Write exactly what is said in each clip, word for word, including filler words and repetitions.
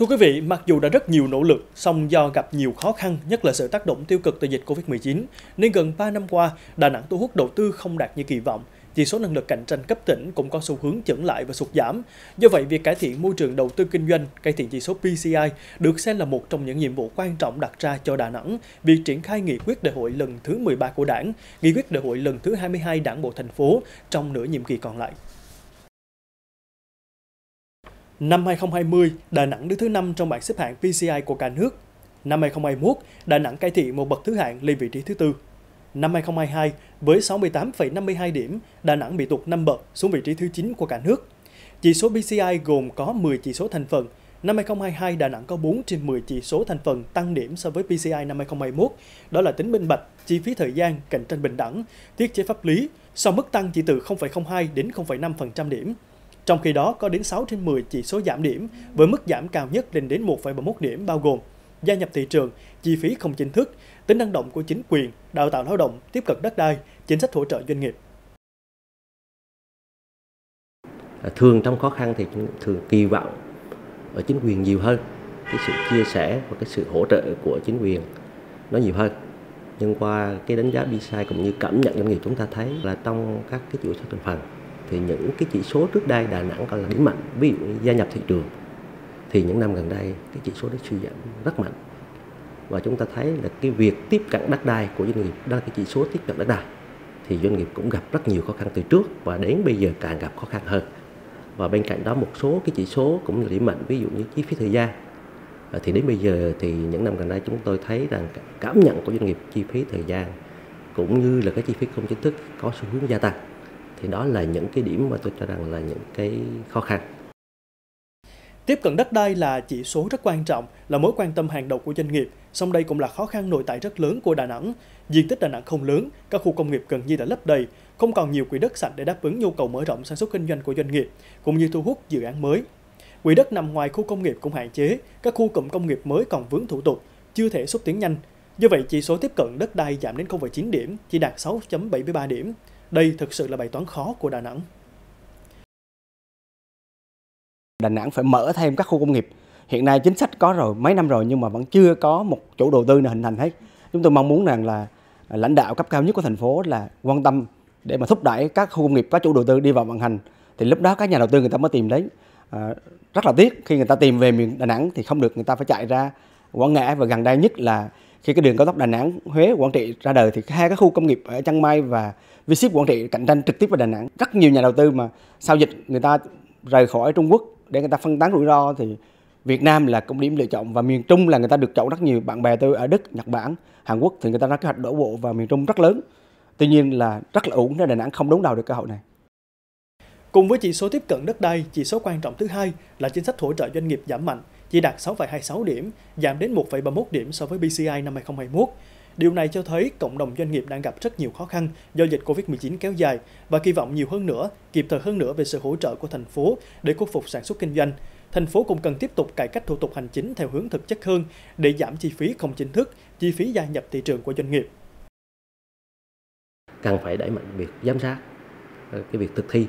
Thưa quý vị, mặc dù đã rất nhiều nỗ lực, song do gặp nhiều khó khăn, nhất là sự tác động tiêu cực từ dịch Covid mười chín, nên gần ba năm qua, Đà Nẵng thu hút đầu tư không đạt như kỳ vọng. Chỉ số năng lực cạnh tranh cấp tỉnh cũng có xu hướng chững lại và sụt giảm. Do vậy, việc cải thiện môi trường đầu tư kinh doanh, cải thiện chỉ số P C I được xem là một trong những nhiệm vụ quan trọng đặt ra cho Đà Nẵng. Việc triển khai nghị quyết đại hội lần thứ mười ba của Đảng, nghị quyết đại hội lần thứ hai mươi hai Đảng bộ thành phố trong nửa nhiệm kỳ còn lại. Năm hai không hai không, Đà Nẵng đứng thứ năm trong bảng xếp hạng P C I của cả nước. Năm hai không hai mốt, Đà Nẵng cải thiện một bậc thứ hạng lên vị trí thứ tư. Năm hai không hai hai, với sáu mươi tám phẩy năm mươi hai điểm, Đà Nẵng bị tụt năm bậc xuống vị trí thứ chín của cả nước. Chỉ số P C I gồm có mười chỉ số thành phần. Năm hai không hai hai, Đà Nẵng có bốn trên mười chỉ số thành phần tăng điểm so với P C I năm hai không hai mốt, đó là tính minh bạch, chi phí thời gian, cạnh tranh bình đẳng, tiết chế pháp lý, sau mức tăng chỉ từ không phẩy không hai đến không phẩy năm phần trăm điểm. Trong khi đó, có đến sáu trên mười chỉ số giảm điểm, với mức giảm cao nhất lên đến một phẩy bảy mươi mốt điểm bao gồm gia nhập thị trường, chi phí không chính thức, tính năng động của chính quyền, đào tạo lao động, tiếp cận đất đai, chính sách hỗ trợ doanh nghiệp. Thường trong khó khăn thì thường kỳ vọng ở chính quyền nhiều hơn, cái sự chia sẻ và cái sự hỗ trợ của chính quyền nó nhiều hơn. Nhưng qua cái đánh giá B S I cũng như cảm nhận doanh nghiệp, chúng ta thấy là trong các cái chủ sở thành phần thì những cái chỉ số trước đây Đà Nẵng còn là điểm mạnh, ví dụ như gia nhập thị trường, thì những năm gần đây cái chỉ số đó suy giảm rất mạnh. Và chúng ta thấy là cái việc tiếp cận đất đai của doanh nghiệp, đó là cái chỉ số tiếp cận đất đai, thì doanh nghiệp cũng gặp rất nhiều khó khăn từ trước và đến bây giờ càng gặp khó khăn hơn. Và bên cạnh đó một số cái chỉ số cũng là điểm mạnh, ví dụ như chi phí thời gian, thì đến bây giờ thì những năm gần đây chúng tôi thấy rằng cảm nhận của doanh nghiệp chi phí thời gian cũng như là cái chi phí không chính thức có xu hướng gia tăng. Thì đó là những cái điểm mà tôi cho rằng là những cái khó khăn. Tiếp cận đất đai là chỉ số rất quan trọng, là mối quan tâm hàng đầu của doanh nghiệp, song đây cũng là khó khăn nội tại rất lớn của Đà Nẵng. Diện tích Đà Nẵng không lớn, các khu công nghiệp gần như đã lấp đầy, không còn nhiều quỹ đất sạch để đáp ứng nhu cầu mở rộng sản xuất kinh doanh của doanh nghiệp, cũng như thu hút dự án mới. Quỹ đất nằm ngoài khu công nghiệp cũng hạn chế, các khu cụm công nghiệp mới còn vướng thủ tục, chưa thể xúc tiến nhanh. Do vậy, chỉ số tiếp cận đất đai giảm đến không phẩy chín điểm, chỉ đạt sáu phẩy bảy mươi ba điểm. Đây thực sự là bài toán khó của Đà Nẵng. Đà Nẵng phải mở thêm các khu công nghiệp. Hiện nay chính sách có rồi, mấy năm rồi nhưng mà vẫn chưa có một chủ đầu tư nào hình thành hết. Chúng tôi mong muốn rằng là lãnh đạo cấp cao nhất của thành phố là quan tâm để mà thúc đẩy các khu công nghiệp, các chủ đầu tư đi vào vận hành. Thì lúc đó các nhà đầu tư người ta mới tìm đến. À, rất là tiếc khi người ta tìm về miền Đà Nẵng thì không được, người ta phải chạy ra Quảng Ngãi, và gần đây nhất là khi cái đường cao tốc Đà Nẵng Huế Quảng Trị ra đời thì hai cái khu công nghiệp ở Chân Mây và Visip Quảng Trị cạnh tranh trực tiếp với Đà Nẵng. Rất nhiều nhà đầu tư mà sau dịch người ta rời khỏi Trung Quốc để người ta phân tán rủi ro thì Việt Nam là cũng điểm lựa chọn, và miền Trung là người ta được chọn rất nhiều. Bạn bè tôi ở Đức, Nhật Bản, Hàn Quốc thì người ta ra kế hoạch đổ bộ vào miền Trung rất lớn. Tuy nhiên là rất là uổng, Đà Nẵng không đón đầu được cơ hội này. Cùng với chỉ số tiếp cận đất đai, chỉ số quan trọng thứ hai là chính sách hỗ trợ doanh nghiệp giảm mạnh, chỉ đạt sáu phẩy hai mươi sáu điểm, giảm đến một phẩy ba mươi mốt điểm so với P C I năm hai không hai mốt. Điều này cho thấy cộng đồng doanh nghiệp đang gặp rất nhiều khó khăn do dịch Covid mười chín kéo dài và kỳ vọng nhiều hơn nữa, kịp thời hơn nữa về sự hỗ trợ của thành phố để khôi phục sản xuất kinh doanh. Thành phố cũng cần tiếp tục cải cách thủ tục hành chính theo hướng thực chất hơn để giảm chi phí không chính thức, chi phí gia nhập thị trường của doanh nghiệp. Cần phải đẩy mạnh việc giám sát, cái việc thực thi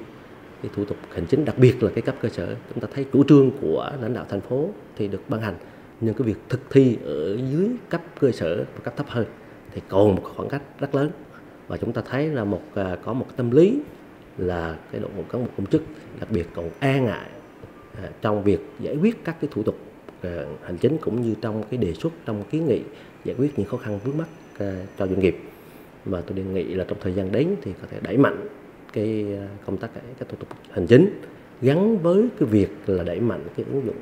cái thủ tục hành chính, đặc biệt là cái cấp cơ sở. Chúng ta thấy chủ trương của lãnh đạo thành phố thì được ban hành, nhưng cái việc thực thi ở dưới cấp cơ sở và cấp thấp hơn thì còn một khoảng cách rất lớn. Và chúng ta thấy là một có một tâm lý là cái đội ngũ cán bộ công chức đặc biệt còn e ngại trong việc giải quyết các cái thủ tục hành chính, cũng như trong cái đề xuất, trong kiến nghị giải quyết những khó khăn vướng mắc cho doanh nghiệp. Mà tôi đề nghị là trong thời gian đến thì có thể đẩy mạnh cái công tác cái, cái thủ tục hành chính gắn với cái việc là đẩy mạnh cái ứng dụng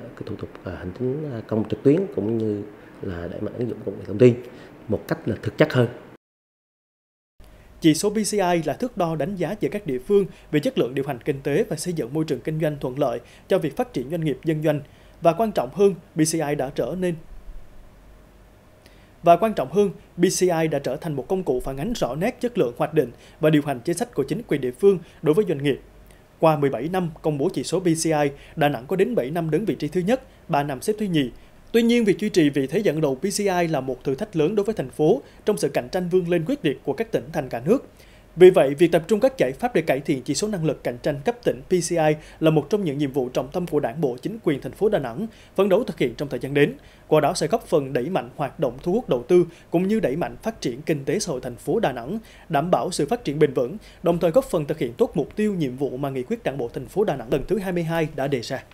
cái thủ tục hành chính công trực tuyến, cũng như là đẩy mạnh ứng dụng công nghệ thông tin một cách là thực chất hơn. Chỉ số P C I là thước đo đánh giá giữa các địa phương về chất lượng điều hành kinh tế và xây dựng môi trường kinh doanh thuận lợi cho việc phát triển doanh nghiệp dân doanh, và quan trọng hơn, P C I đã trở nên Và quan trọng hơn, P C I đã trở thành một công cụ phản ánh rõ nét chất lượng hoạch định và điều hành chính sách của chính quyền địa phương đối với doanh nghiệp. Qua mười bảy năm công bố chỉ số P C I, Đà Nẵng có đến bảy năm đứng vị trí thứ nhất, ba năm xếp thứ nhì. Tuy nhiên, việc duy trì vị thế dẫn đầu P C I là một thử thách lớn đối với thành phố trong sự cạnh tranh vươn lên quyết liệt của các tỉnh thành cả nước. Vì vậy, việc tập trung các giải pháp để cải thiện chỉ số năng lực cạnh tranh cấp tỉnh P C I là một trong những nhiệm vụ trọng tâm của Đảng bộ, chính quyền thành phố Đà Nẵng phấn đấu thực hiện trong thời gian đến. Qua đó sẽ góp phần đẩy mạnh hoạt động thu hút đầu tư cũng như đẩy mạnh phát triển kinh tế xã hội thành phố Đà Nẵng, đảm bảo sự phát triển bền vững, đồng thời góp phần thực hiện tốt mục tiêu nhiệm vụ mà nghị quyết Đảng bộ thành phố Đà Nẵng lần thứ hai mươi hai đã đề ra.